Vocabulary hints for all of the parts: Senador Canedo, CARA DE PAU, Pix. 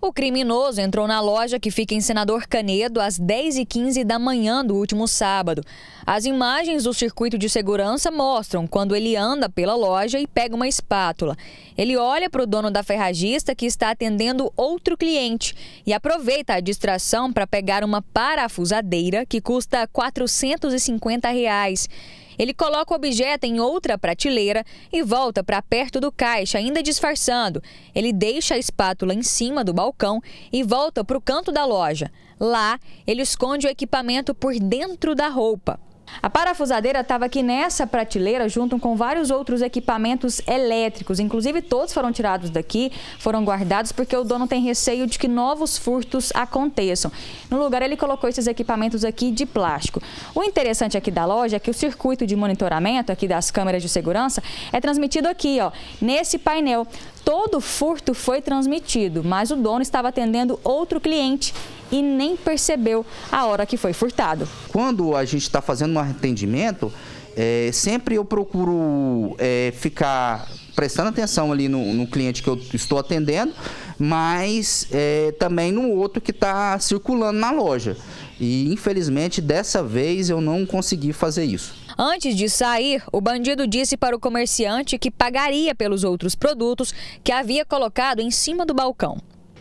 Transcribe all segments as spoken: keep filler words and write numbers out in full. O criminoso entrou na loja que fica em Senador Canedo às dez e quinze da manhã do último sábado. As imagens do circuito de segurança mostram quando ele anda pela loja e pega uma espátula. Ele olha para o dono da ferragista que está atendendo outro cliente e aproveita a distração para pegar uma parafusadeira que custa quatrocentos e cinquenta reais. Ele coloca o objeto em outra prateleira e volta para perto do caixa, ainda disfarçando. Ele deixa a espátula em cima do balcão e volta para o canto da loja. Lá, ele esconde o equipamento por dentro da roupa. A parafusadeira estava aqui nessa prateleira junto com vários outros equipamentos elétricos. Inclusive, todos foram tirados daqui, foram guardados porque o dono tem receio de que novos furtos aconteçam. No lugar, ele colocou esses equipamentos aqui de plástico. O interessante aqui da loja é que o circuito de monitoramento aqui das câmeras de segurança é transmitido aqui, ó, nesse painel. Todo furto foi transmitido, mas o dono estava atendendo outro cliente e nem percebeu a hora que foi furtado. Quando a gente está fazendo um atendimento, é, sempre eu procuro é, ficar prestando atenção ali no, no cliente que eu estou atendendo, mas é, também no outro que está circulando na loja. E infelizmente dessa vez eu não consegui fazer isso. Antes de sair, o bandido disse para o comerciante que pagaria pelos outros produtos que havia colocado em cima do balcão.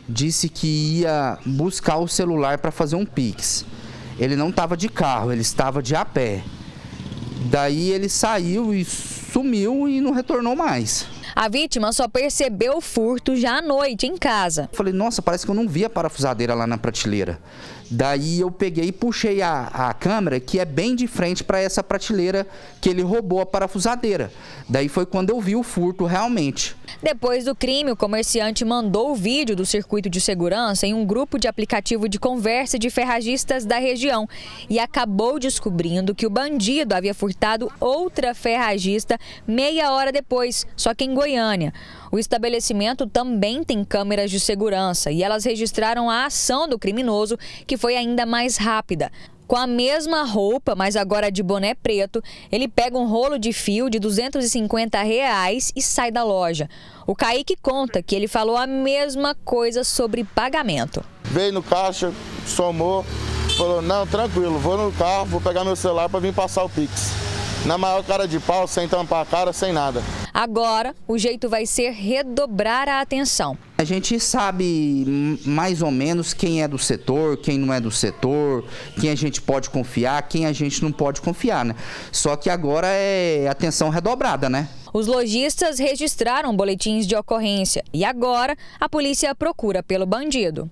Disse que ia buscar o celular para fazer um Pix. Ele não estava de carro, ele estava de a pé. Daí ele saiu e sumiu e não retornou mais. A vítima só percebeu o furto já à noite em casa. Falei, nossa, parece que eu não vi a parafusadeira lá na prateleira. Daí eu peguei e puxei a, a câmera, que é bem de frente para essa prateleira que ele roubou a parafusadeira. Daí foi quando eu vi o furto realmente. Depois do crime, o comerciante mandou o vídeo do circuito de segurança em um grupo de aplicativo de conversa de ferragistas da região e acabou descobrindo que o bandido havia furtado outra ferragista meia hora depois, só que em Goiânia. Goiânia. O estabelecimento também tem câmeras de segurança e elas registraram a ação do criminoso, que foi ainda mais rápida. Com a mesma roupa, mas agora de boné preto, ele pega um rolo de fio de duzentos e cinquenta reais e sai da loja. O Kaique conta que ele falou a mesma coisa sobre pagamento. Veio no caixa, somou, falou, não, tranquilo, vou no carro, vou pegar meu celular para vir passar o Pix. Na maior cara de pau, sem tampar a cara, sem nada. Agora, o jeito vai ser redobrar a atenção. A gente sabe mais ou menos quem é do setor, quem não é do setor, quem a gente pode confiar, quem a gente não pode confiar, né? Só que agora é atenção redobrada, né? Os lojistas registraram boletins de ocorrência e agora a polícia procura pelo bandido.